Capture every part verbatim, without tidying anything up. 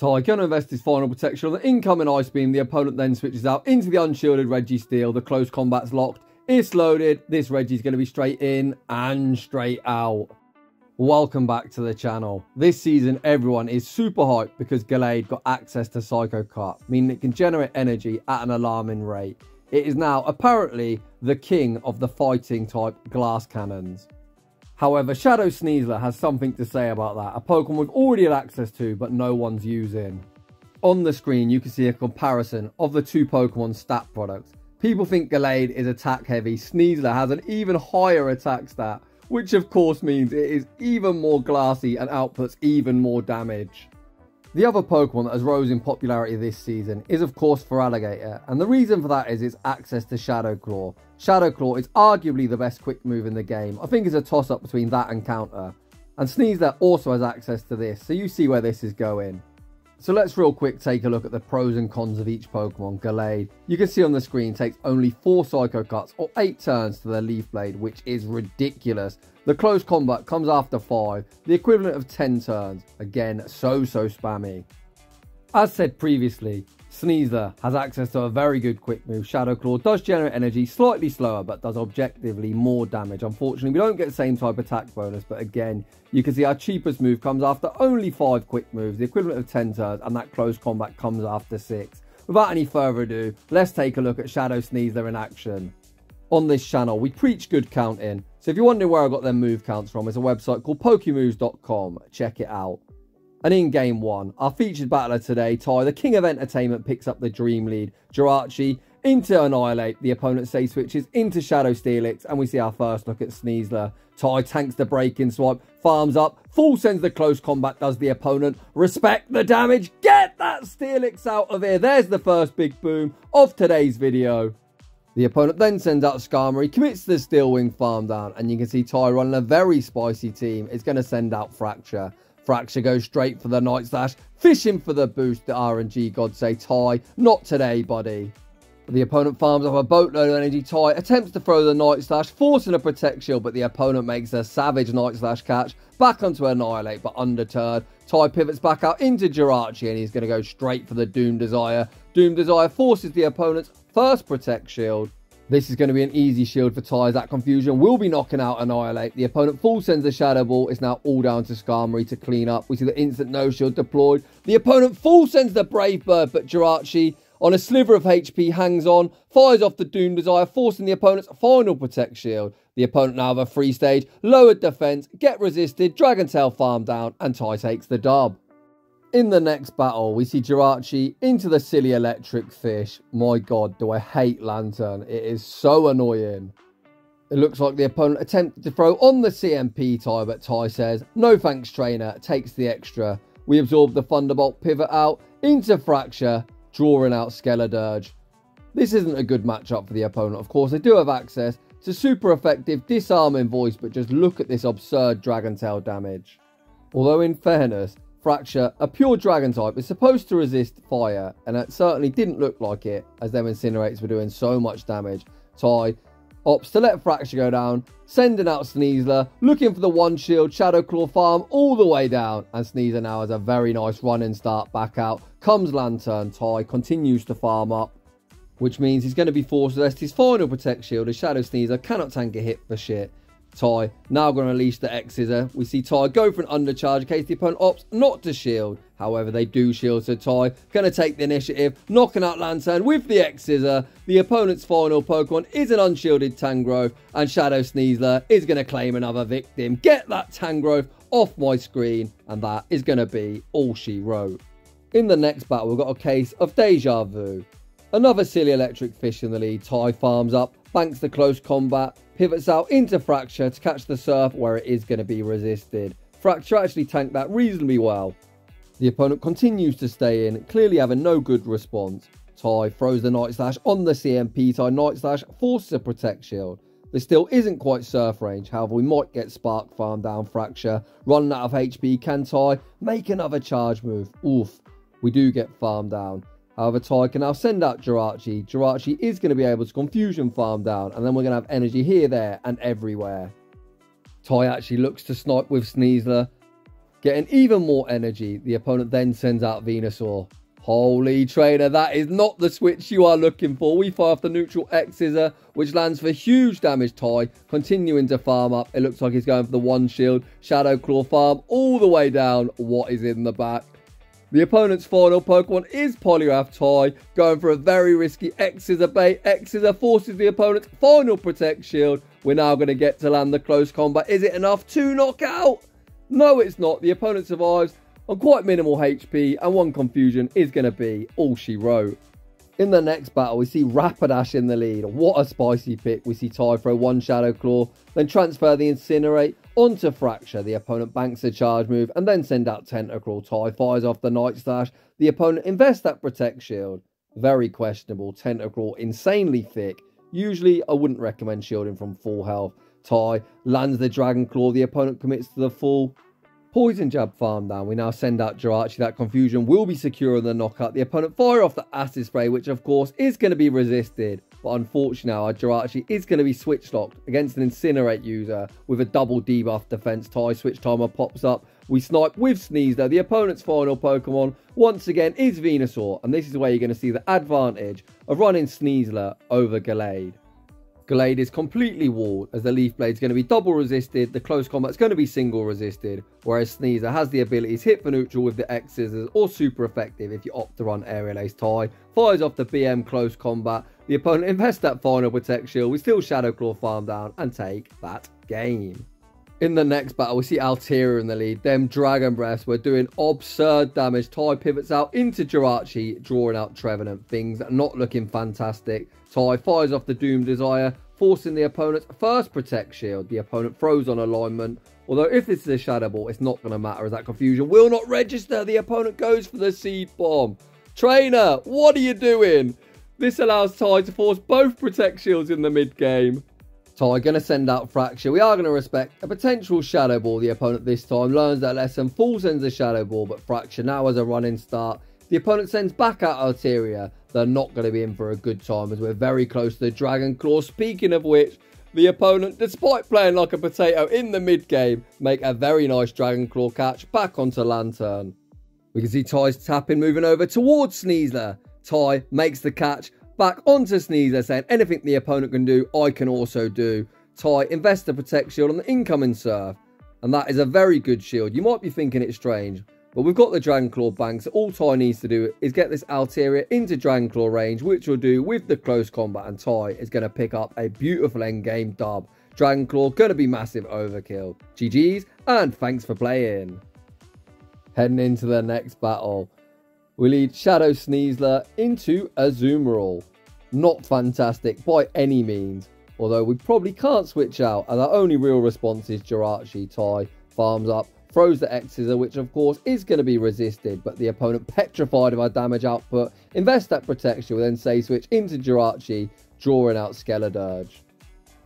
Tychon invests his final protection on the incoming Ice Beam. The opponent then switches out into the unshielded Registeel. The close combat's locked. It's loaded. This Reggie's going to be straight in and straight out. Welcome back to the channel. This season everyone is super hyped because Gallade got access to Psycho Cut, meaning it can generate energy at an alarming rate. It is now apparently the king of the fighting type glass cannons. However, Shadow Sneasler has something to say about that, a Pokemon we've already had access to but no one's using. On the screen you can see a comparison of the two Pokemon stat products. People think Gallade is attack heavy, Sneasler has an even higher attack stat, which of course means it is even more glassy and outputs even more damage. The other Pokemon that has rose in popularity this season is of course Feraligatr, and the reason for that is its access to Shadow Claw. Shadow Claw is arguably the best quick move in the game. I think it's a toss up between that and counter. And Sneasler also has access to this, so you see where this is going. So let's real quick take a look at the pros and cons of each Pokemon. Gallade, you can see on the screen, takes only four Psycho Cuts or eight turns to their Leaf Blade, which is ridiculous. The close combat comes after five, the equivalent of ten turns. Again, so, so spammy. As said previously, Sneasler has access to a very good quick move. Shadow Claw does generate energy slightly slower, but does objectively more damage. Unfortunately, we don't get the same type attack bonus, but again, you can see our cheapest move comes after only five quick moves, the equivalent of ten turns, and that close combat comes after six. Without any further ado, let's take a look at Shadow Sneasler in action. On this channel, we preach good counting, so if you're wondering where I got their move counts from, it's a website called pokemoves dot com. Check it out. And in game one, our featured battler today, Ty, the king of entertainment, picks up the dream lead. Jirachi into Annihilape, the opponent say switches into Shadow Steelix, and we see our first look at Sneasler. Ty tanks the break-in swipe, farms up, full sends the close combat, does the opponent. Respect the damage, get that Steelix out of here. There's the first big boom of today's video. The opponent then sends out Skarmory, commits to the Steel Wing farm down, and you can see Ty running a very spicy team. It's going to send out Fraxure. Fraxure goes straight for the Night Slash, fishing for the boost. The R N G gods say, Ty, not today, buddy. The opponent farms up a boatload of energy. Ty attempts to throw the Night Slash, forcing a Protect Shield, but the opponent makes a savage Night Slash catch, back onto Annihilate, but undeterred. Ty pivots back out into Jirachi, and he's going to go straight for the Doom Desire. Doom Desire forces the opponent's first Protect Shield. This is going to be an easy shield for Ty. That confusion will be knocking out Annihilate. The opponent full sends the Shadow Ball. It's now all down to Skarmory to clean up. We see the instant no shield deployed. The opponent full sends the Brave Bird, but Jirachi, on a sliver of H P, hangs on, fires off the Doom Desire, forcing the opponent's final Protect Shield. The opponent now have a free stage, lowered defense, get resisted, Dragon Tail farm down, and Ty takes the dub. In the next battle, we see Jirachi into the silly electric fish. My god, do I hate Lanturn. It is so annoying. It looks like the opponent attempted to throw on the C M P Ty, but Ty says, no thanks trainer, takes the extra. We absorb the Thunderbolt, pivot out into Fraxure, drawing out Skeledirge. This isn't a good matchup for the opponent. Of course, they do have access to super effective disarming voice, but just look at this absurd Dragon Tail damage. Although in fairness, Fraxure, a pure dragon type, is supposed to resist fire, and it certainly didn't look like it, as them Incinerates were doing so much damage. Ty opts to let Fraxure go down, sending out Sneasler, looking for the one shield, Shadow Claw farm all the way down, and Sneasler now has a very nice running start back out. Comes Lanturn, Ty continues to farm up, which means he's going to be forced to rest his final Protect Shield, as Shadow Sneasler cannot tank a hit for shit. Ty now going to unleash the X-Scissor. We see Ty go for an undercharge in case the opponent opts not to shield. However, they do shield, so Ty going to take the initiative, knocking out Lanturn with the X-Scissor. The opponent's final Pokemon is an unshielded Tangrowth, and Shadow Sneasler is going to claim another victim. Get that Tangrowth off my screen, and that is going to be all she wrote. In the next battle, we've got a case of deja vu. Another silly electric fish in the lead. Ty farms up, banks the close combat, pivots out into Fraxure to catch the Surf, where it is going to be resisted. Fraxure actually tanked that reasonably well. The opponent continues to stay in, clearly having no good response. Ty throws the Night Slash on the C M P. Ty Night Slash forces a Protect Shield. This still isn't quite Surf range, however we might get Spark farm down Fraxure. Running out of H P, can Ty make another charge move? Oof, we do get farm down. However, Ty can now send out Jirachi. Jirachi is going to be able to Confusion farm down, and then we're going to have energy here, there, and everywhere. Ty actually looks to snipe with Sneasler. Getting even more energy, the opponent then sends out Venusaur. Holy trainer, that is not the switch you are looking for. We fire off the neutral X Scissor, which lands for huge damage. Ty continuing to farm up. It looks like he's going for the one shield. Shadow Claw farm all the way down. What is in the back? The opponent's final Pokemon is Poliwrath. Ty going for a very risky X Scissor bait. X Scissor forces the opponent's final Protect Shield. We're now going to get to land the close combat. Is it enough to knock out? No, it's not. The opponent survives on quite minimal H P, and one confusion is going to be all she wrote. In the next battle, we see Rapidash in the lead. What a spicy pick. We see Ty throw one Shadow Claw, then transfer the Incinerate onto Fraxure. The opponent banks a charge move and then send out Tentacruel. Ty fires off the Night Slash. The opponent invests that Protect Shield. Very questionable. Tentacruel insanely thick. Usually, I wouldn't recommend shielding from full health. Ty lands the Dragon Claw. The opponent commits to the full Poison Jab farm down. We now send out Jirachi. That confusion will be secure on the knockout. The opponent fire off the Acid Spray, which of course is going to be resisted. But unfortunately, our Jirachi is going to be switch locked against an Incinerate user with a double debuff defense. Ty switch timer pops up. We snipe with Sneasler. The opponent's final Pokemon once again is Venusaur. And this is where you're going to see the advantage of running Sneasler over Gallade. Gallade is completely walled as the Leaf Blade is going to be double resisted, the close combat is going to be single resisted, whereas Sneasler has the ability to hit for neutral with the X Scissors or super effective if you opt to run Aerial Ace. Ty fires off the B M close combat, the opponent invests that final Protect Shield, we still Shadow Claw farm down and take that game. In the next battle, we see Altaria in the lead. Them Dragon Breaths were doing absurd damage. Ty pivots out into Jirachi, drawing out Trevenant. Things not looking fantastic. Ty fires off the Doom Desire, forcing the opponent's first Protect Shield. The opponent throws on alignment. Although if this is a Shadow Ball, it's not going to matter as that confusion will not register. The opponent goes for the Seed Bomb. Trainer, what are you doing? This allows Ty to force both Protect Shields in the mid-game. Ty going to send out Fraxure. We are going to respect a potential Shadow Ball. The opponent this time learns that lesson, full sends a Shadow Ball, but Fraxure now has a running start. The opponent sends back out Altaria. They're not going to be in for a good time as we're very close to the Dragon Claw. Speaking of which, the opponent, despite playing like a potato in the mid-game, make a very nice Dragon Claw catch back onto Lanturn. We can see Ty's tapping, moving over towards Sneasler. Ty makes the catch. Back onto Sneasler, saying anything the opponent can do, I can also do. Ty invests the Protect Shield on the incoming Surf, and that is a very good shield. You might be thinking it's strange, but we've got the Dragon Claw bank, so all Ty needs to do is get this Altaria into Dragon Claw range, which we'll do with the close combat, and Ty is going to pick up a beautiful endgame dub. Dragon Claw going to be massive overkill. G G's, and thanks for playing. Heading into the next battle, we lead Shadow Sneasler into Azumarill. Not fantastic by any means, although we probably can't switch out as our only real response is Jirachi. Ty farms up, throws the X Scissor, which of course is going to be resisted, but the opponent petrified of our damage output, invests that protection, then say switch into Jirachi, drawing out Skeledirge.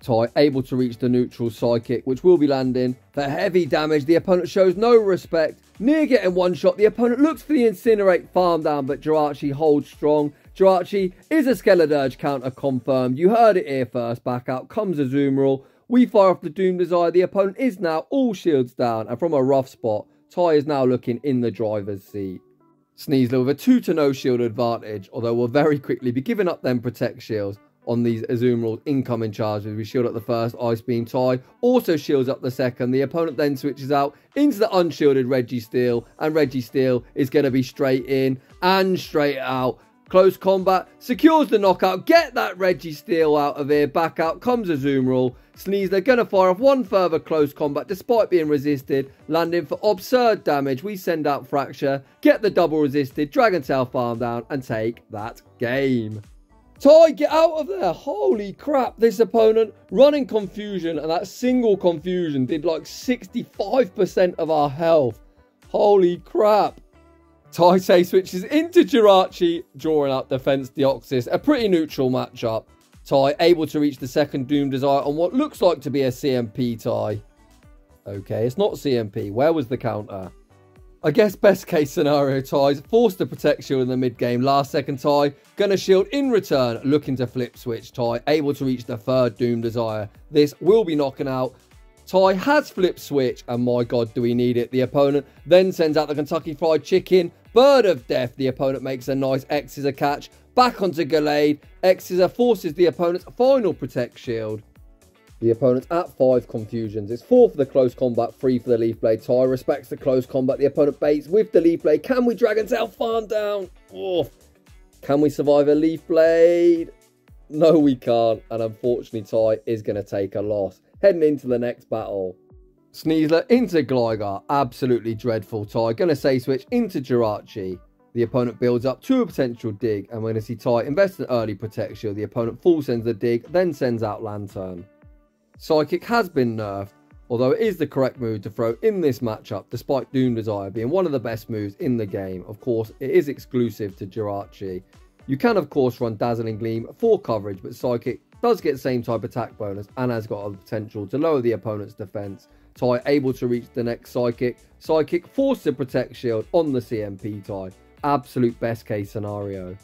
Ty able to reach the neutral Psychic, which will be landing for heavy damage. The opponent shows no respect. Near getting one shot, the opponent looks for the Incinerate farm down, but Jirachi holds strong. Jirachi is a Skeledirge counter confirmed. You heard it here first. Back out comes Azumarill. We fire off the Doom Desire. The opponent is now all shields down, and from a rough spot, Ty is now looking in the driver's seat. Sneasler with a two to no shield advantage, although we'll very quickly be giving up them Protect Shields on these Azumarill's incoming charges. We shield up the first Ice Beam. Ty also shields up the second. The opponent then switches out into the unshielded Registeel, and Registeel is going to be straight in and straight out. Close combat secures the knockout. Get that Registeel out of here. Back out comes Azumarill. Sneasler going to fire off one further close combat despite being resisted, landing for absurd damage. We send out Fraxure, get the double resisted Dragon Tail farm down and take that game. Ty, get out of there. Holy crap. This opponent running confusion, and that single confusion did like sixty-five percent of our health. Holy crap. Ty say switches into Jirachi, drawing out defense Deoxys. A pretty neutral matchup. Ty able to reach the second Doom Desire on what looks like to be a C M P Ty. Okay, it's not C M P. Where was the counter? I guess best case scenario, Ty's forced to Protect Shield in the mid-game. Last second Ty, gonna shield in return, looking to flip switch. Ty able to reach the third Doom Desire. This will be knocking out. Ty has flip switch, and my god, do we need it? The opponent then sends out the Kentucky Fried Chicken, Bird of Death. The opponent makes a nice X is a catch, back onto Gallade. X is a forces the opponent's final Protect Shield. The opponent's at five confusions. It's four for the close combat, three for the Leaf Blade. Ty respects the close combat. The opponent baits with the Leaf Blade. Can we Dragon Tail Farm down? Oh. Can we survive a Leaf Blade? No, we can't. And unfortunately, Ty is going to take a loss. Heading into the next battle. Sneasler into Gligar. Absolutely dreadful, Ty. Going to say switch into Jirachi. The opponent builds up to a potential dig. And we're going to see Ty invest an early Protect Shield. The opponent full sends the dig, then sends out Lanturn. Psychic has been nerfed, although it is the correct move to throw in this matchup, despite Doom Desire being one of the best moves in the game. Of course, it is exclusive to Jirachi. You can, of course, run Dazzling Gleam for coverage, but Psychic does get same type attack bonus and has got a potential to lower the opponent's defense. Ty able to reach the next Psychic. Psychic forced to Protect Shield on the C M P Ty. Absolute best case scenario.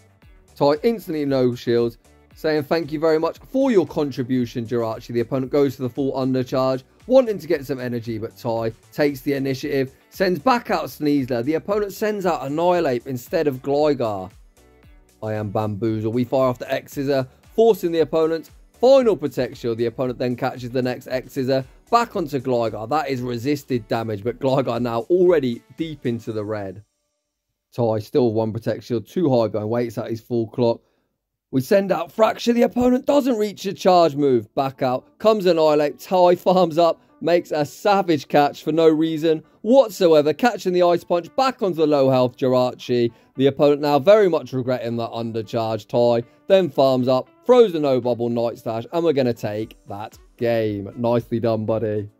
Ty instantly no shields, saying thank you very much for your contribution, Jirachi. The opponent goes for the full undercharge, wanting to get some energy, but Ty takes the initiative, sends back out Sneasler. The opponent sends out Annihilape instead of Gligar. I am bamboozled. We fire off the X-Scissor, forcing the opponent's final Protect Shield. The opponent then catches the next X-Scissor, back onto Gligar. That is resisted damage, but Gligar now already deep into the red. Ty still one Protect Shield, too high, but waits at his full clock. We send out Fraxure. The opponent doesn't reach a charge move. Back out comes Annihilape. Ty farms up, makes a savage catch for no reason whatsoever, catching the Ice Punch back onto the low health Jirachi. The opponent now very much regretting that undercharge. Ty then farms up, throws the no bubble Night Stash, and we're going to take that game. Nicely done, buddy.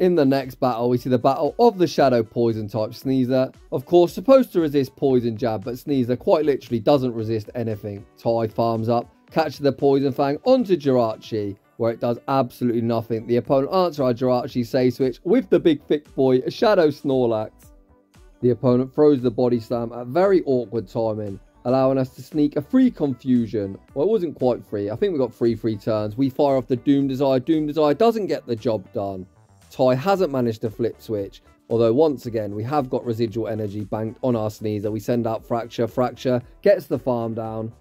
In the next battle, we see the battle of the Shadow Poison type Sneasler. Of course, supposed to resist Poison Jab, but Sneasler quite literally doesn't resist anything. Ty farms up, catches the Poison Fang onto Jirachi, where it does absolutely nothing. The opponent answers our Jirachi save switch with the big thick boy, Shadow Snorlax. The opponent throws the Body Slam at very awkward timing, allowing us to sneak a free confusion. Well, it wasn't quite free. I think we got three free turns. We fire off the Doom Desire. Doom Desire doesn't get the job done. Ty hasn't managed to flip switch, although once again, we have got residual energy banked on our Sneasler. We send out Fraxure. Fraxure gets the farm down.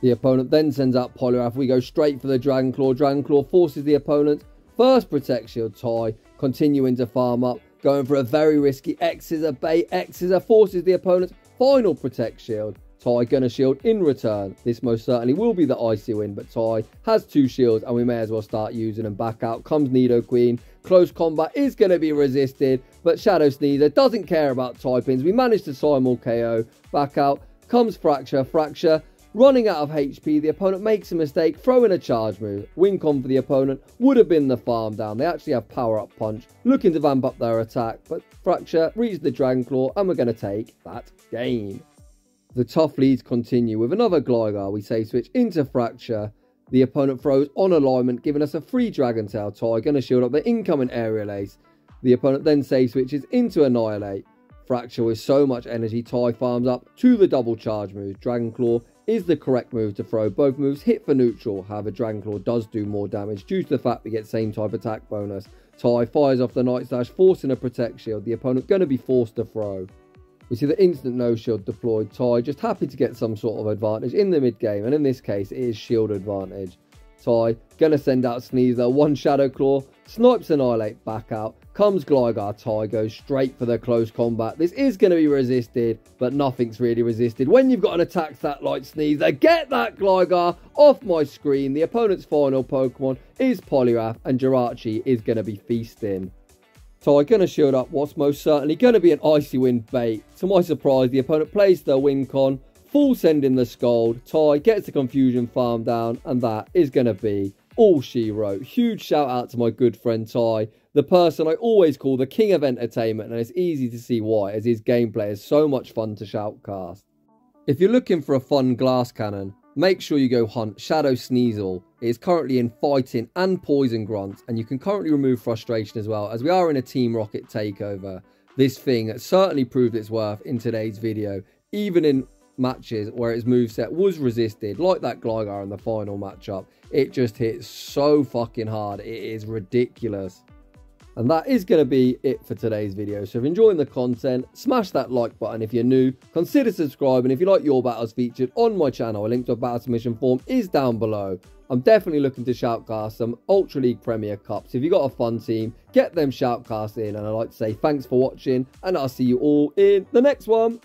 The opponent then sends out Poliwrath. We go straight for the Dragon Claw. Dragon Claw forces the opponent. First Protect Shield, Ty continuing to farm up, going for a very risky X is a bait. X is a forces the opponent's final Protect Shield. Ty gonna shield in return. This most certainly will be the icy win, but Ty has two shields and we may as well start using them. Back out comes Nidoqueen. Close combat is going to be resisted, but Shadow Sneasler doesn't care about Ty pins. We managed to simul K O. Back out comes Fraxure. Fraxure running out of H P. The opponent makes a mistake, throwing a charge move. Win con for the opponent would have been the farm down. They actually have power up punch, looking to vamp up their attack, but Fraxure reads the Dragon Claw and we're going to take that game. The tough leads continue with another Gligar. We say switch into Fraxure. The opponent throws on alignment, giving us a free Dragon Tail. Ty going to shield up the incoming Aerial Ace. The opponent then save switches into Annihilape. Fraxure with so much energy, Ty farms up to the double charge move. Dragon Claw is the correct move to throw. Both moves hit for neutral. However, Dragon Claw does do more damage due to the fact we get same type attack bonus. Ty fires off the Night Slash, forcing a Protect Shield. The opponent going to be forced to throw. We see the instant no shield deployed. Ty just happy to get some sort of advantage in the mid game, and in this case it is shield advantage. Ty gonna send out Sneasler, one Shadow Claw, snipes Annihilate. Back out comes Gligar. Ty goes straight for the close combat. This is gonna be resisted, but nothing's really resisted when you've got an attack stat like Sneasler. Get that Gligar off my screen. The opponent's final Pokemon is Poliwrath, and Jirachi is gonna be feasting. Ty going to shield up what's most certainly going to be an Icy Wind bait. To my surprise, the opponent plays their win con, full sending the scold. Ty gets the confusion farm down, and that is going to be all she wrote. Huge shout out to my good friend Ty, the person I always call the king of entertainment, and it's easy to see why, as his gameplay is so much fun to shoutcast. If you're looking for a fun glass cannon, make sure you go hunt Shadow Sneasel. It is currently in Fighting and Poison Grunt, and you can currently remove Frustration as well, as we are in a Team Rocket takeover. This thing certainly proved its worth in today's video, even in matches where its moveset was resisted, like that Gligar in the final matchup. It just hits so fucking hard, it is ridiculous. And that is going to be it for today's video. So if you're enjoying the content, smash that like button. If you're new, consider subscribing. If you like your battles featured on my channel, a link to a battle submission form is down below. I'm definitely looking to shoutcast some Ultra League Premier Cups. If you've got a fun team, get them shoutcast in. And I'd like to say thanks for watching, and I'll see you all in the next one.